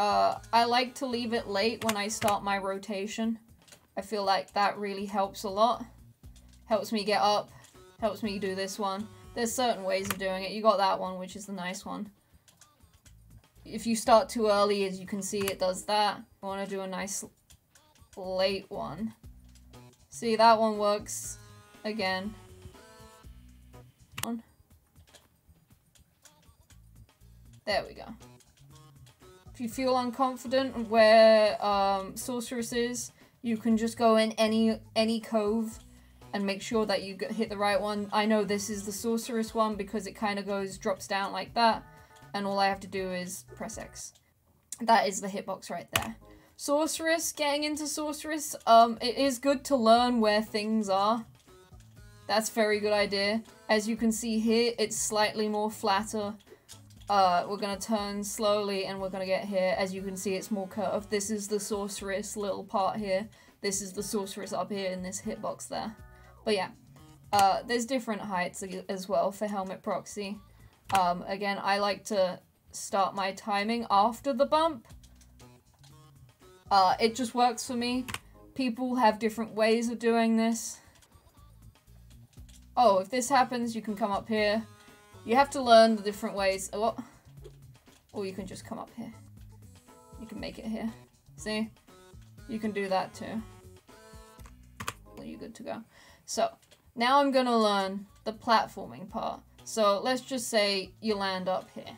uh, I like to leave it late when I start my rotation. I feel like that really helps a lot. Helps me get up, helps me do this one. There's certain ways of doing it. You got that one, which is the nice one. If you start too early, as you can see, it does that. I want to do a nice late one. See, that one works again. There we go. If you feel unconfident where um, Sorceress is, you can just go in any any cove and make sure that you hit the right one. I know this is the Sorceress one because it kind of goes, drops down like that, and all I have to do is press X. That is the hitbox right there. Sorceress, getting into Sorceress, um, it is good to learn where things are. That's a very good idea. As you can see here, it's slightly more flatter. Uh, we're gonna turn slowly and we're gonna get here. As you can see, it's more curved. This is the Sorceress little part here. This is the Sorceress up here in this hitbox there. But yeah, uh, there's different heights as well for Helmet Proxy. Um, again, I like to start my timing after the bump. Uh, it just works for me. People have different ways of doing this. Oh, if this happens, you can come up here. You have to learn the different ways. Oh, or you can just come up here. You can make it here. See? You can do that too. Well, you're good to go. So, now I'm gonna learn the platforming part. So, let's just say you land up here.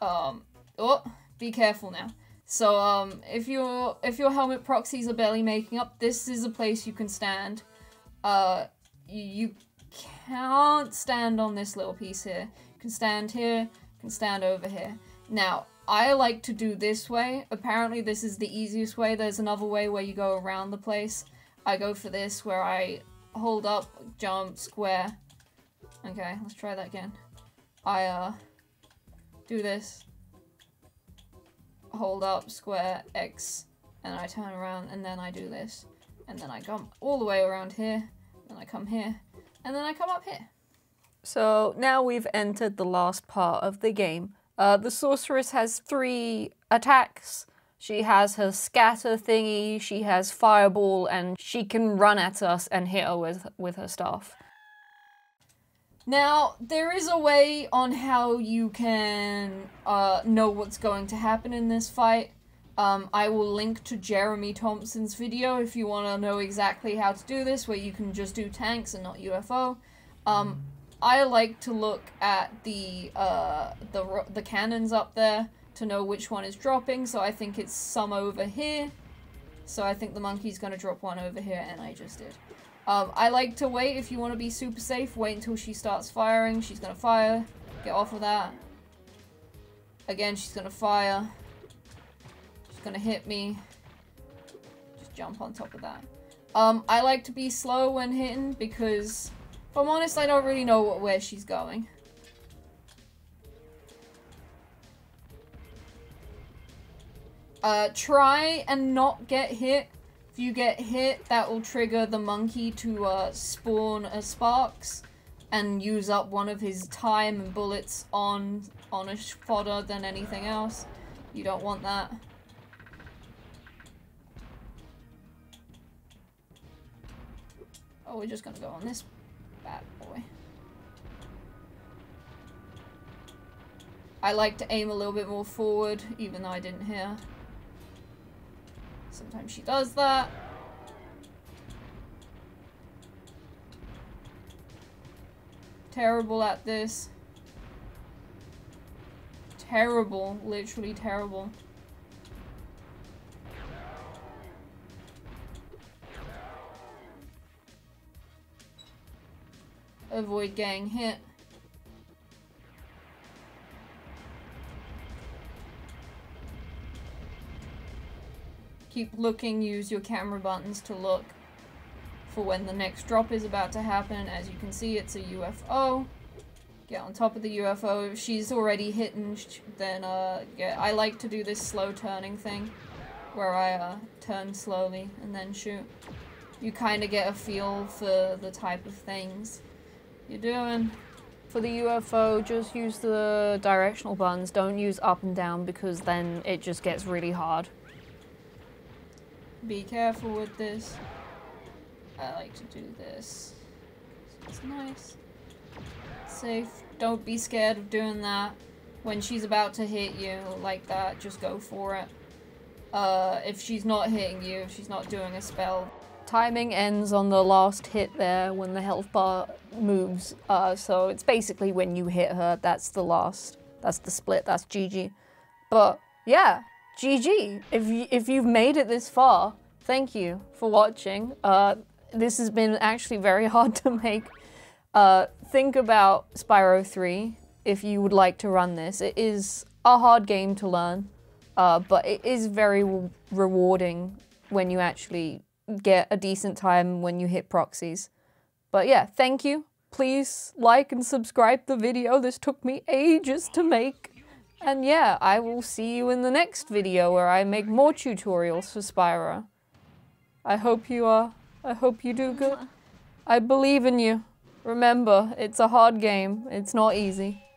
Um, oh, be careful now. So, um, if, you're, if your helmet proxies are barely making up, this is a place you can stand. Uh, you can't stand on this little piece here. You can stand here, you can stand over here. Now, I like to do this way. Apparently this is the easiest way. There's another way where you go around the place. I go for this, where I hold up, jump, square. Okay, let's try that again. I, uh, do this. Hold up, square, X, and I turn around, and then I do this. And then I come all the way around here, and I come here, and then I come up here. So now we've entered the last part of the game. Uh, the Sorceress has three attacks. She has her scatter thingy, she has fireball, and she can run at us and hit her with, with her staff. Now, there is a way on how you can uh, know what's going to happen in this fight. Um, I will link to Jeremy Thompson's video if you want to know exactly how to do this, where you can just do tanks and not U F O. Um, I like to look at the, uh, the, the cannons up there to know which one is dropping, so I think it's some over here. So I think the monkey's going to drop one over here, and I just did. Um, I like to wait. If you want to be super safe, wait until she starts firing. She's gonna fire. Get off of that. Again, she's gonna fire. She's gonna hit me. Just jump on top of that. Um, I like to be slow when hitting because, if I'm honest, I don't really know what, where she's going. Uh, try and not get hit. If you get hit, that will trigger the monkey to uh, spawn a sparks and use up one of his time and bullets on on a fodder than anything else. You don't want that. Oh, we're just gonna go on this bad boy. I like to aim a little bit more forward, even though I didn't hear. Sometimes she does that. Terrible at this. Terrible, literally terrible. Avoid getting hit. Keep looking, use your camera buttons to look for when the next drop is about to happen. As you can see, it's a U F O. Get on top of the U F O. If she's already hitting, then uh, yeah, I like to do this slow turning thing where I uh, turn slowly and then shoot. You kind of get a feel for the type of things you're doing. For the U F O, just use the directional buttons. Don't use up and down because then it just gets really hard. Be careful with this. I like to do this. It's nice. Safe. Don't be scared of doing that. When she's about to hit you like that, just go for it. Uh, if she's not hitting you, if she's not doing a spell. Timing ends on the last hit there when the health bar moves. Uh, so it's basically when you hit her, that's the last That's the split, that's G G. But yeah, G G. If, you, if you've made it this far, thank you for watching. Uh, this has been actually very hard to make. Uh, think about Spyro three if you would like to run this. It is a hard game to learn, uh, but it is very rewarding when you actually get a decent time when you hit proxies. But yeah, thank you. Please like and subscribe the video. This took me ages to make. And yeah, I will see you in the next video where I make more tutorials for Spyro. I hope you are, I hope you do good. I believe in you. Remember, it's a hard game. It's not easy.